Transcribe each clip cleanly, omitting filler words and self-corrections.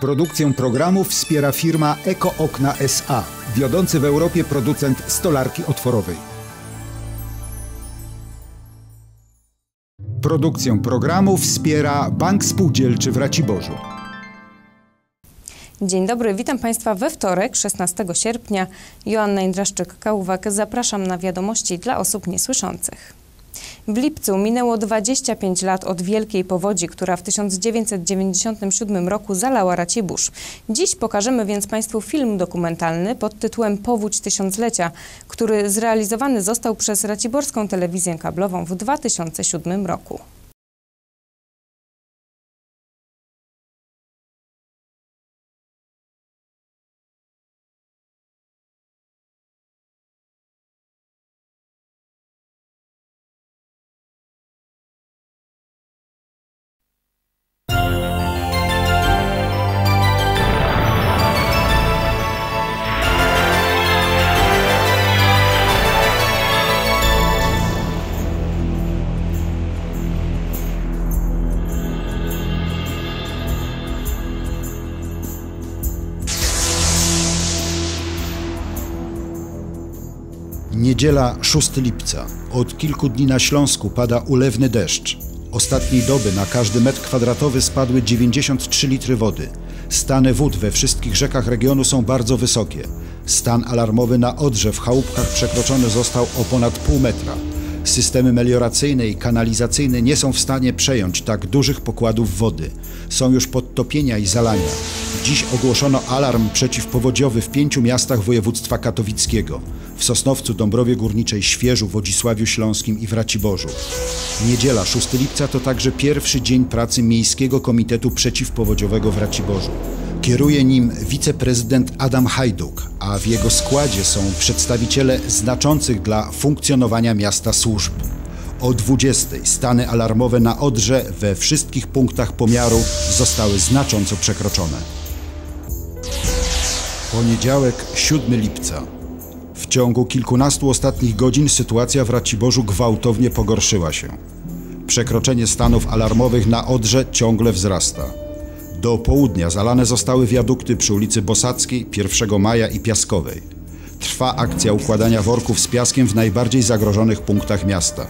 Produkcję programu wspiera firma Eko Okna S.A., wiodący w Europie producent stolarki otworowej. Produkcję programu wspiera Bank Spółdzielczy w Raciborzu. Dzień dobry, witam Państwa we wtorek, 16 sierpnia. Joanna Indraszczyk-Kałowak, zapraszam na wiadomości dla osób niesłyszących. W lipcu minęło 25 lat od wielkiej powodzi, która w 1997 roku zalała Racibórz. Dziś pokażemy więc Państwu film dokumentalny pod tytułem Powódź Tysiąclecia, który zrealizowany został przez Raciborską Telewizję Kablową w 2007 roku. Niedziela 6 lipca. Od kilku dni na Śląsku pada ulewny deszcz. Ostatniej doby na każdy metr kwadratowy spadły 93 litry wody. Stany wód we wszystkich rzekach regionu są bardzo wysokie. Stan alarmowy na Odrze w Chałupkach przekroczony został o ponad pół metra. Systemy melioracyjne i kanalizacyjne nie są w stanie przejąć tak dużych pokładów wody. Są już podtopienia i zalania. Dziś ogłoszono alarm przeciwpowodziowy w 5 miastach województwa katowickiego. W Sosnowcu, Dąbrowie Górniczej, Świeżu, Wodzisławiu Śląskim i w Raciborzu. Niedziela 6 lipca to także pierwszy dzień pracy Miejskiego Komitetu Przeciwpowodziowego w Raciborzu. Kieruje nim wiceprezydent Adam Hajduk, a w jego składzie są przedstawiciele znaczących dla funkcjonowania miasta służb. O 20:00 stany alarmowe na Odrze we wszystkich punktach pomiaru zostały znacząco przekroczone. Poniedziałek 7 lipca. W ciągu kilkunastu ostatnich godzin sytuacja w Raciborzu gwałtownie pogorszyła się. Przekroczenie stanów alarmowych na Odrze ciągle wzrasta. Do południa zalane zostały wiadukty przy ulicy Bosackiej, 1 Maja i Piaskowej. Trwa akcja układania worków z piaskiem w najbardziej zagrożonych punktach miasta.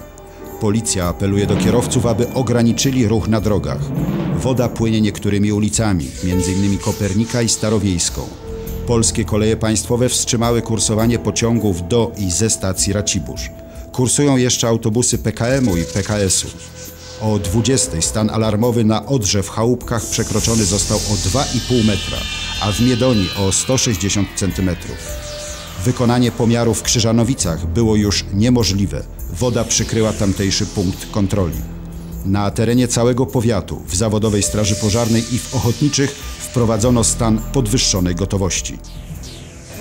Policja apeluje do kierowców, aby ograniczyli ruch na drogach. Woda płynie niektórymi ulicami, m.in. Kopernika i Starowiejską. Polskie Koleje Państwowe wstrzymały kursowanie pociągów do i ze stacji Racibórz. Kursują jeszcze autobusy PKM-u i PKS-u. O 20:00 stan alarmowy na Odrze w Chałupkach przekroczony został o 2,5 metra, a w Miedonii o 160 cm. Wykonanie pomiaru w Krzyżanowicach było już niemożliwe. Woda przykryła tamtejszy punkt kontroli. Na terenie całego powiatu, w Zawodowej Straży Pożarnej i w Ochotniczych wprowadzono stan podwyższonej gotowości.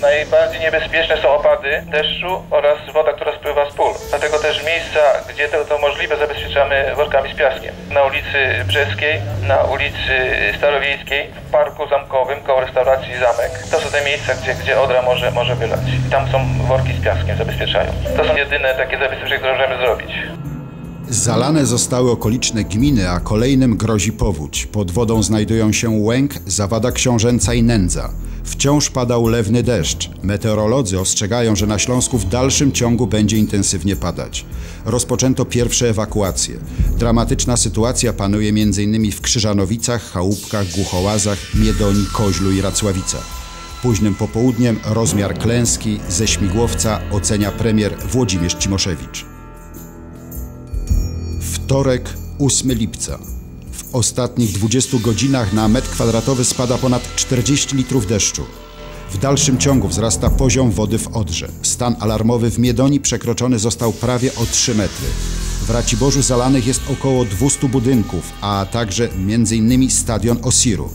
Najbardziej niebezpieczne są opady deszczu oraz woda, która spływa z pól. Dlatego też miejsca, gdzie to możliwe, zabezpieczamy workami z piaskiem. Na ulicy Brzeskiej, na ulicy Starowiejskiej, w Parku Zamkowym, koło restauracji Zamek. To są te miejsca, gdzie Odra może wylać. I tam są worki z piaskiem, zabezpieczają. To są jedyne takie zabezpieczenia, które możemy zrobić. Zalane zostały okoliczne gminy, a kolejnym grozi powódź. Pod wodą znajdują się Łęk, Zawada Książęca i Nędza. Wciąż pada ulewny deszcz. Meteorolodzy ostrzegają, że na Śląsku w dalszym ciągu będzie intensywnie padać. Rozpoczęto pierwsze ewakuacje. Dramatyczna sytuacja panuje m.in. w Krzyżanowicach, Chałupkach, Głuchołazach, Miedonii, Koźlu i Racławicach. Późnym popołudniem rozmiar klęski ze śmigłowca ocenia premier Włodzimierz Cimoszewicz. Wtorek, 8 lipca. W ostatnich 20 godzinach na metr kwadratowy spada ponad 40 litrów deszczu. W dalszym ciągu wzrasta poziom wody w Odrze. Stan alarmowy w Miedonii przekroczony został prawie o 3 metry. W Raciborzu zalanych jest około 200 budynków, a także m.in. stadion Osiru.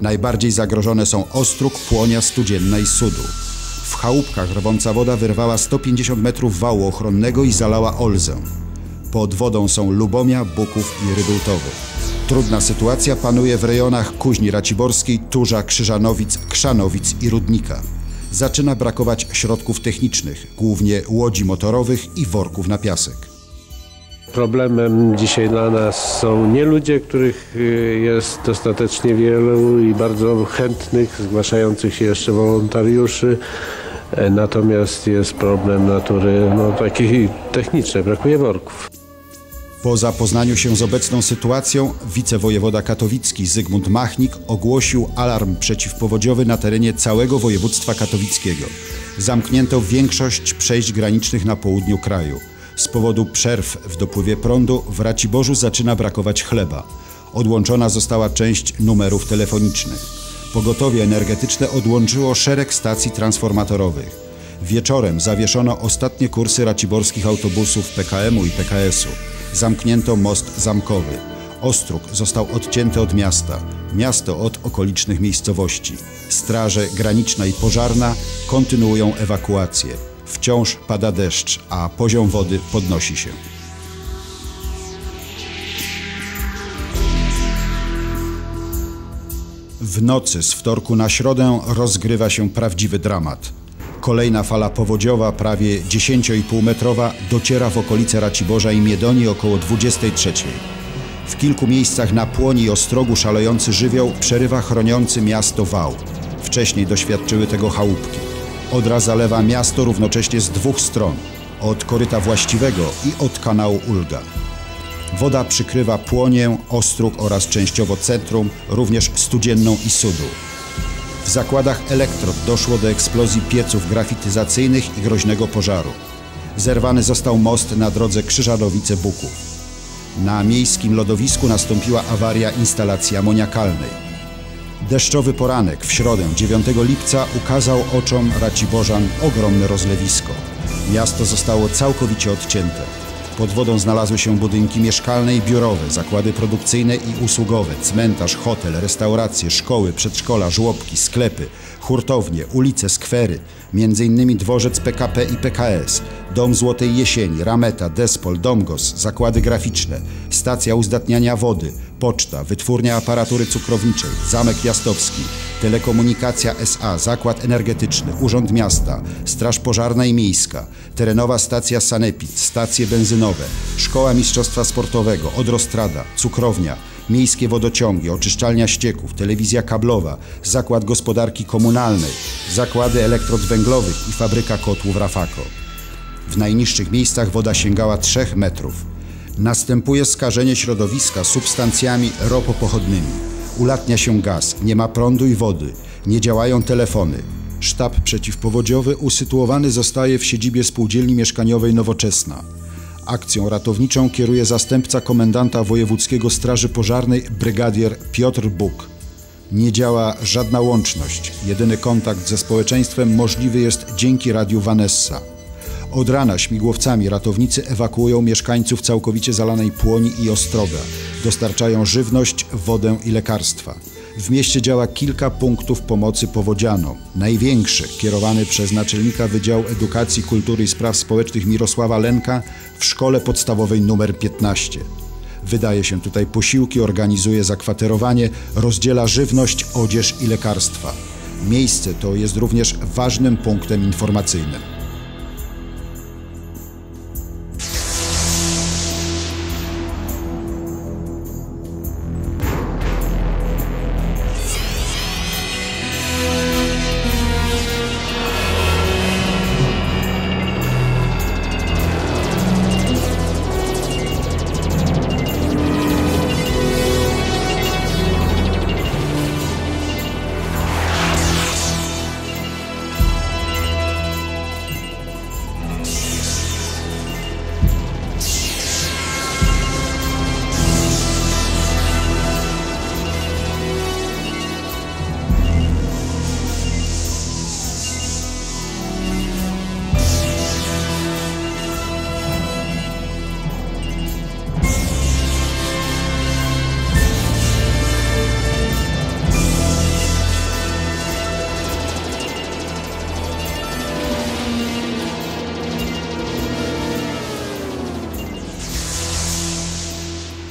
Najbardziej zagrożone są Ostróg, Płonia, Studzienna i Sudu. W Chałupkach rwąca woda wyrwała 150 metrów wału ochronnego i zalała Olzę. Pod wodą są Lubomia, Buków i Rydultowy. Trudna sytuacja panuje w rejonach Kuźni Raciborskiej, Turza, Krzyżanowic, Krzanowic i Rudnika. Zaczyna brakować środków technicznych, głównie łodzi motorowych i worków na piasek. Problemem dzisiaj dla nas są nie ludzie, których jest dostatecznie wielu i bardzo chętnych, zgłaszających się jeszcze wolontariuszy. Natomiast jest problem natury takiej technicznej, brakuje worków. Po zapoznaniu się z obecną sytuacją wicewojewoda katowicki Zygmunt Machnik ogłosił alarm przeciwpowodziowy na terenie całego województwa katowickiego. Zamknięto większość przejść granicznych na południu kraju. Z powodu przerw w dopływie prądu w Raciborzu zaczyna brakować chleba. Odłączona została część numerów telefonicznych. Pogotowie energetyczne odłączyło szereg stacji transformatorowych. Wieczorem zawieszono ostatnie kursy raciborskich autobusów PKM-u i PKS-u. Zamknięto most zamkowy. Ostróg został odcięty od miasta, miasto od okolicznych miejscowości. Straże graniczna i pożarna kontynuują ewakuację. Wciąż pada deszcz, a poziom wody podnosi się. W nocy z wtorku na środę rozgrywa się prawdziwy dramat. Kolejna fala powodziowa, prawie 10,5-metrowa, dociera w okolice Raciborza i Miedonii około 23. W kilku miejscach na Płoni i Ostrogu szalejący żywioł przerywa chroniący miasto wał. Wcześniej doświadczyły tego chałupki. Odra zalewa miasto równocześnie z dwóch stron, od koryta właściwego i od kanału Ulga. Woda przykrywa Płonię, Ostróg oraz częściowo centrum, również Studzienną i Sudu. W zakładach Elektrod doszło do eksplozji pieców grafityzacyjnych i groźnego pożaru. Zerwany został most na drodze Krzyżanowice-Buków. Na miejskim lodowisku nastąpiła awaria instalacji amoniakalnej. Deszczowy poranek w środę 9 lipca ukazał oczom raciborzan ogromne rozlewisko. Miasto zostało całkowicie odcięte. Pod wodą znalazły się budynki mieszkalne i biurowe, zakłady produkcyjne i usługowe, cmentarz, hotel, restauracje, szkoły, przedszkola, żłobki, sklepy, hurtownie, ulice, skwery, m.in. dworzec PKP i PKS, Dom Złotej Jesieni, Rameta, Despol, Domgos, zakłady graficzne, stacja uzdatniania wody, poczta, Wytwórnia Aparatury Cukrowniczej, Zamek Miastowski, Telekomunikacja SA, Zakład Energetyczny, Urząd Miasta, Straż Pożarna i Miejska, Terenowa Stacja Sanepid, stacje benzynowe, Szkoła Mistrzostwa Sportowego, Odrostrada, Cukrownia, Miejskie Wodociągi, Oczyszczalnia Ścieków, Telewizja Kablowa, Zakład Gospodarki Komunalnej, Zakłady Elektrod Węglowych i Fabryka Kotłów Rafako. W najniższych miejscach woda sięgała 3 metrów. Następuje skażenie środowiska substancjami ropopochodnymi. Ulatnia się gaz, nie ma prądu i wody, nie działają telefony. Sztab przeciwpowodziowy usytuowany zostaje w siedzibie Spółdzielni Mieszkaniowej Nowoczesna. Akcją ratowniczą kieruje zastępca komendanta wojewódzkiego Straży Pożarnej brygadier Piotr Buk. Nie działa żadna łączność. Jedyny kontakt ze społeczeństwem możliwy jest dzięki Radiu Vanessa. Od rana śmigłowcami ratownicy ewakuują mieszkańców całkowicie zalanej Płoni i Ostroga. Dostarczają żywność, wodę i lekarstwa. W mieście działa kilka punktów pomocy powodzianom. Największy, kierowany przez naczelnika Wydziału Edukacji, Kultury i Spraw Społecznych Mirosława Lenka w szkole podstawowej nr 15. Wydaje się tutaj posiłki, organizuje zakwaterowanie, rozdziela żywność, odzież i lekarstwa. Miejsce to jest również ważnym punktem informacyjnym.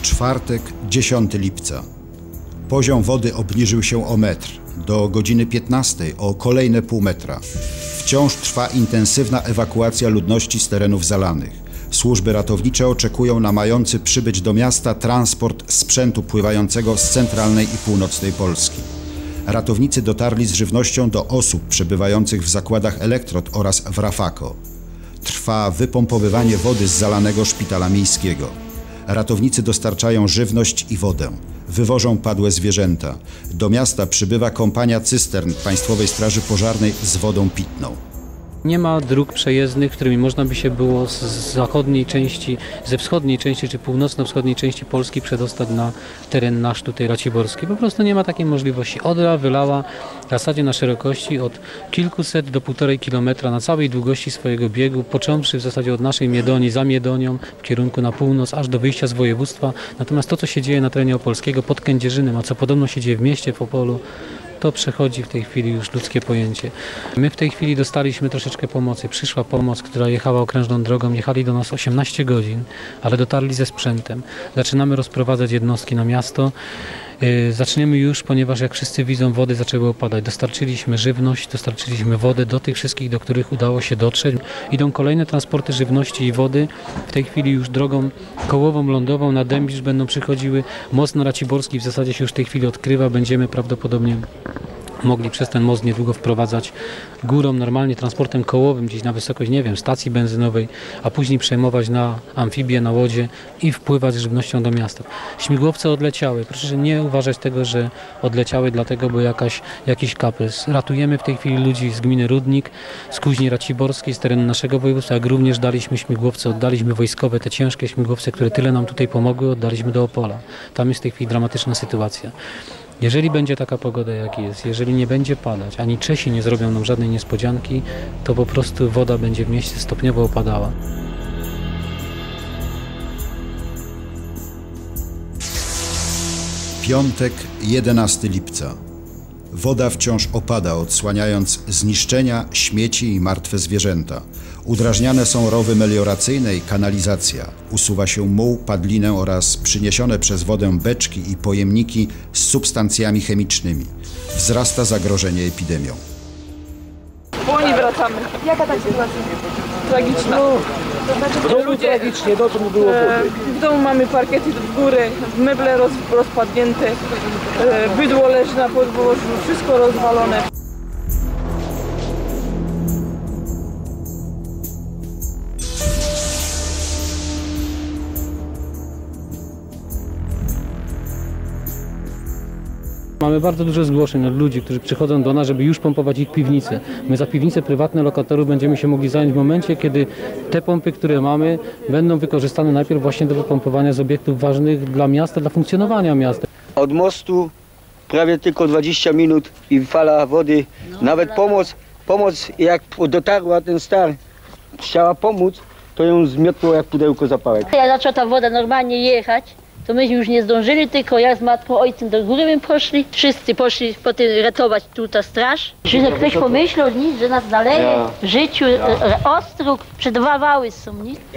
Czwartek, 10 lipca. Poziom wody obniżył się o metr. Do godziny 15 o kolejne pół metra. Wciąż trwa intensywna ewakuacja ludności z terenów zalanych. Służby ratownicze oczekują na mający przybyć do miasta transport sprzętu pływającego z centralnej i północnej Polski. Ratownicy dotarli z żywnością do osób przebywających w zakładach Elektrod oraz w Rafako. Trwa wypompowywanie wody z zalanego szpitala miejskiego. Ratownicy dostarczają żywność i wodę. Wywożą padłe zwierzęta. Do miasta przybywa kompania cystern Państwowej Straży Pożarnej z wodą pitną. Nie ma dróg przejezdnych, którymi można by się było z zachodniej części, ze wschodniej części czy północno-wschodniej części Polski przedostać na teren nasz tutaj raciborski. Po prostu nie ma takiej możliwości. Odra wylała w zasadzie na szerokości od kilkuset do 1,5 kilometra na całej długości swojego biegu, począwszy w zasadzie od naszej Miedonii, za Miedonią w kierunku na północ, aż do wyjścia z województwa. Natomiast to, co się dzieje na terenie opolskiego pod Kędzierzynem, a co podobno się dzieje w mieście w Opolu, to przechodzi w tej chwili już ludzkie pojęcie. My w tej chwili dostaliśmy troszeczkę pomocy. Przyszła pomoc, która jechała okrężną drogą. Jechali do nas 18 godzin, ale dotarli ze sprzętem. Zaczynamy rozprowadzać jednostki na miasto. Zaczniemy już, ponieważ jak wszyscy widzą, wody zaczęły opadać. Dostarczyliśmy żywność, dostarczyliśmy wodę do tych wszystkich, do których udało się dotrzeć. Idą kolejne transporty żywności i wody. W tej chwili już drogą kołową, lądową na Dębisz będą przychodziły. Most na Raciborski w zasadzie się już w tej chwili odkrywa. Będziemy prawdopodobnie mogli przez ten most niedługo wprowadzać górą, normalnie transportem kołowym, gdzieś na wysokość, nie wiem, stacji benzynowej, a później przejmować na amfibię, na łodzie i wpływać żywnością do miasta. Śmigłowce odleciały. Proszę nie uważać tego, że odleciały dlatego, bo jakiś kaprys. Ratujemy w tej chwili ludzi z gminy Rudnik, z Kuźni Raciborskiej, z terenu naszego województwa, jak również daliśmy śmigłowce, oddaliśmy wojskowe, te ciężkie śmigłowce, które tyle nam tutaj pomogły, oddaliśmy do Opola. Tam jest w tej chwili dramatyczna sytuacja. Jeżeli będzie taka pogoda, jak jest, jeżeli nie będzie padać, ani Czesi nie zrobią nam żadnej niespodzianki, to po prostu woda będzie w mieście stopniowo opadała. Piątek, 11 lipca. Woda wciąż opada, odsłaniając zniszczenia, śmieci i martwe zwierzęta. Udrażniane są rowy melioracyjne i kanalizacja. Usuwa się muł, padlinę oraz przyniesione przez wodę beczki i pojemniki z substancjami chemicznymi. Wzrasta zagrożenie epidemią. Oni wracamy. Jaka ta sytuacja? Tragiczna. To znaczy, ludzie, tragicznie, do czym było w domu mamy parkiety w górę, meble rozpadnięte, bydło leży na podłożu, wszystko rozwalone. Mamy bardzo dużo zgłoszeń od ludzi, którzy przychodzą do nas, żeby już pompować ich piwnice. My za piwnice prywatne lokatorów będziemy się mogli zająć w momencie, kiedy te pompy, które mamy, będą wykorzystane najpierw właśnie do wypompowania z obiektów ważnych dla miasta, dla funkcjonowania miasta. Od mostu prawie tylko 20 minut i fala wody. Nawet pomoc jak dotarła ten star, chciała pomóc, to ją zmiotło jak pudełko zapałek. Jak zaczęła ta woda normalnie jechać, to myśmy już nie zdążyli, tylko ja z matką, ojcem do góry my poszli. Wszyscy poszli potem ratować tu ta straż. Że ktoś pomyślał, że nas naleje w życiu, ostróg, przedwawały są.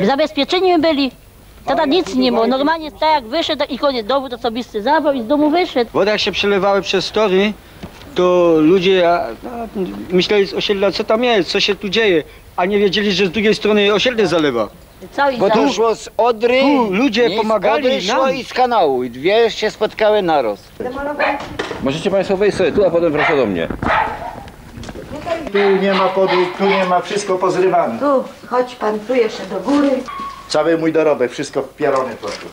Zabezpieczeni byli, to nic nie było. Normalnie tak jak wyszedł i koniec, dowód osobisty zabrał i z domu wyszedł. Woda jak się przelewały przez tory, to ludzie myśleli z osiedla, co tam jest, co się tu dzieje, a nie wiedzieli, że z drugiej strony osiedle zalewa. Bo tu szło z Odry, ludzie pomagali, szło i z kanału, i dwie się spotkały naraz. Możecie Państwo wejść sobie tu, a potem wraca do mnie. Tu nie ma podłóg, tu nie ma, wszystko pozrywane. Tu, chodź Pan, tu jeszcze do góry. Cały mój dorobek, wszystko wpierony po prostu.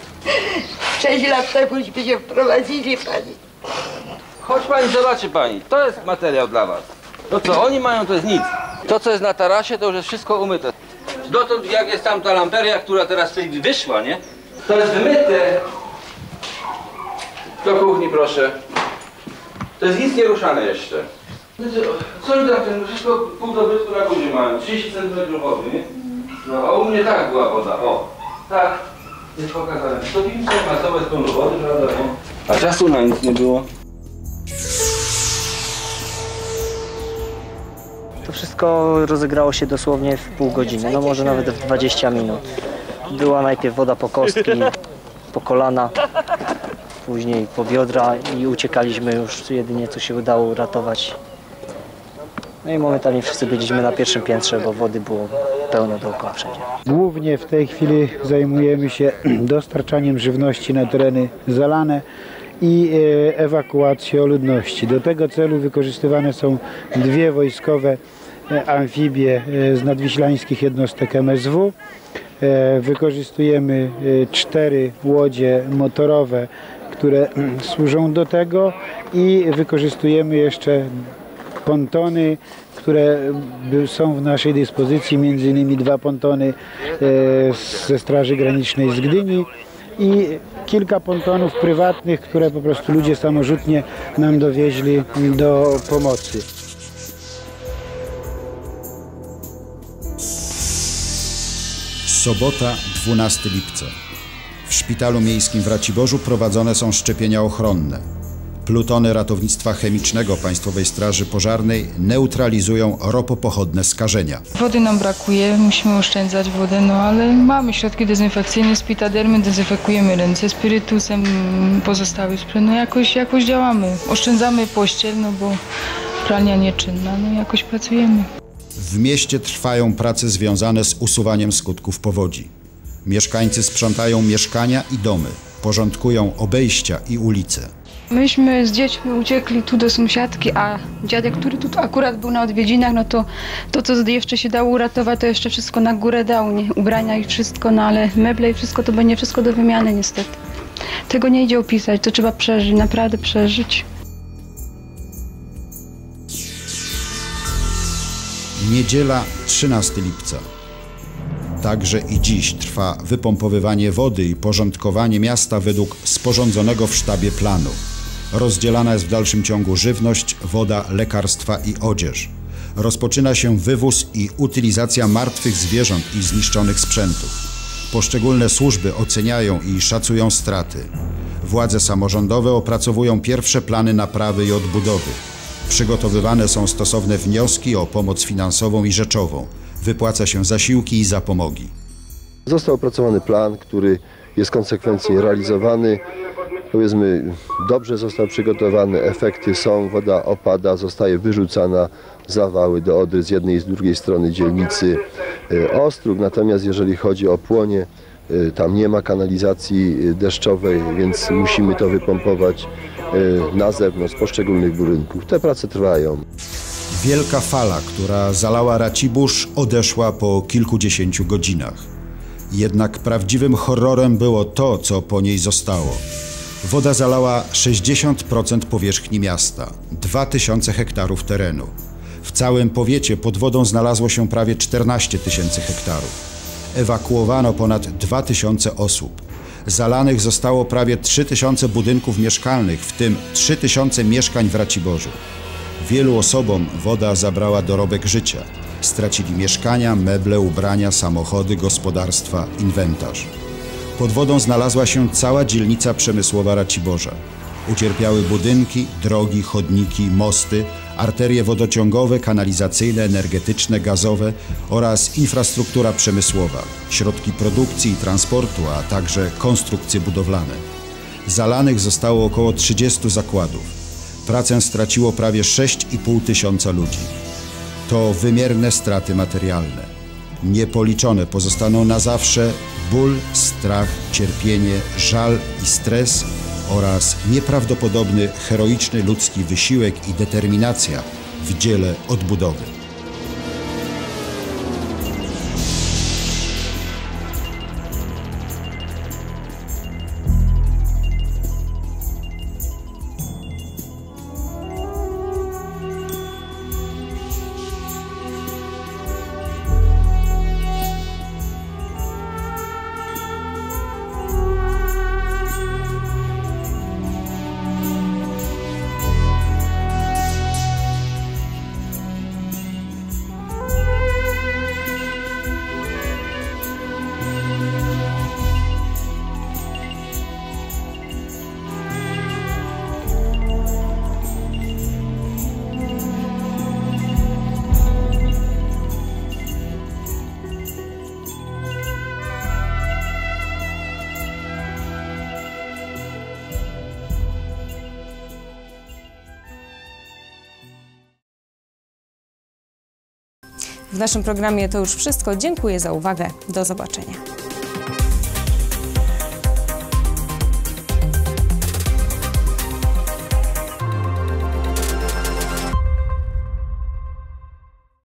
6 lat temu byśmy się wprowadzili, Pani. Chodź Pani, zobaczy Pani, to jest materiał dla Was. To co oni mają, to jest nic. To co jest na tarasie, to już jest wszystko umyte. Dotąd jak jest tam ta lamperia, która teraz wyszła, nie? To jest wymyte. Do kuchni proszę. To jest nic nieruszane jeszcze. Co oni tam, wszystko pół dobrytku na górze mają, 30 cm wody, nie? No a u mnie tak była woda, o. Tak, jest pokazane. To widzę, ma sobie z pełną wody, prawda? A czasu na nic nie było. To wszystko rozegrało się dosłownie w pół godziny, no może nawet w 20 minut. Była najpierw woda po kostki, po kolana, później po biodra i uciekaliśmy już jedynie co się udało uratować. No i momentalnie wszyscy byliśmy na pierwszym piętrze, bo wody było pełno dookoła wszędzie. Głównie w tej chwili zajmujemy się dostarczaniem żywności na tereny zalane i ewakuacją ludności. Do tego celu wykorzystywane są dwie wojskowe amfibie z nadwiślańskich jednostek MSW. Wykorzystujemy 4 łodzie motorowe, które służą do tego, i wykorzystujemy jeszcze pontony, które są w naszej dyspozycji, m.in. 2 pontony ze Straży Granicznej z Gdyni i kilka pontonów prywatnych, które po prostu ludzie samorzutnie nam dowieźli do pomocy. Sobota, 12 lipca. W Szpitalu Miejskim w Raciborzu prowadzone są szczepienia ochronne. Plutony ratownictwa chemicznego Państwowej Straży Pożarnej neutralizują ropopochodne skażenia. Wody nam brakuje, musimy oszczędzać wodę, no ale mamy środki dezynfekcyjne, z pitadermy dezynfekujemy ręce, spirytusem, pozostały sprzęt, no jakoś działamy. Oszczędzamy pościel, no bo pralnia nieczynna, no jakoś pracujemy. W mieście trwają prace związane z usuwaniem skutków powodzi. Mieszkańcy sprzątają mieszkania i domy, porządkują obejścia i ulice. Myśmy z dziećmi uciekli tu do sąsiadki, a dziadek, który tu akurat był na odwiedzinach, no to co jeszcze się dało uratować, to jeszcze wszystko na górę dał, nie? Ubrania i wszystko, no ale meble i wszystko, to będzie wszystko do wymiany niestety. Tego nie idzie opisać, to trzeba przeżyć, naprawdę przeżyć. Niedziela, 13 lipca. Także i dziś trwa wypompowywanie wody i porządkowanie miasta według sporządzonego w sztabie planu. Rozdzielana jest w dalszym ciągu żywność, woda, lekarstwa i odzież. Rozpoczyna się wywóz i utylizacja martwych zwierząt i zniszczonych sprzętów. Poszczególne służby oceniają i szacują straty. Władze samorządowe opracowują pierwsze plany naprawy i odbudowy. Przygotowywane są stosowne wnioski o pomoc finansową i rzeczową. Wypłaca się zasiłki i zapomogi. Został opracowany plan, który jest konsekwentnie realizowany. Powiedzmy, dobrze został przygotowany, efekty są, woda opada, zostaje wyrzucana, zawały do Odry z jednej i z drugiej strony dzielnicy Ostróg. Natomiast jeżeli chodzi o Płonie, tam nie ma kanalizacji deszczowej, więc musimy to wypompować na zewnątrz, z poszczególnych budynków. Te prace trwają. Wielka fala, która zalała Racibórz, odeszła po kilkudziesięciu godzinach. Jednak prawdziwym horrorem było to, co po niej zostało. Woda zalała 60% powierzchni miasta, 2000 hektarów terenu. W całym powiecie pod wodą znalazło się prawie 14 tysięcy hektarów. Ewakuowano ponad 2000 osób. Zalanych zostało prawie 3000 budynków mieszkalnych, w tym 3000 mieszkań w Raciborzu. Wielu osobom woda zabrała dorobek życia. Stracili mieszkania, meble, ubrania, samochody, gospodarstwa, inwentarz. Pod wodą znalazła się cała dzielnica przemysłowa Raciborza. Ucierpiały budynki, drogi, chodniki, mosty, arterie wodociągowe, kanalizacyjne, energetyczne, gazowe oraz infrastruktura przemysłowa, środki produkcji i transportu, a także konstrukcje budowlane. Zalanych zostało około 30 zakładów. Pracę straciło prawie 6,5 tysiąca ludzi. To wymierne straty materialne. Niepoliczone pozostaną na zawsze ból, strach, cierpienie, żal i stres oraz nieprawdopodobny, heroiczny ludzki wysiłek i determinacja w dziele odbudowy. W naszym programie to już wszystko. Dziękuję za uwagę. Do zobaczenia.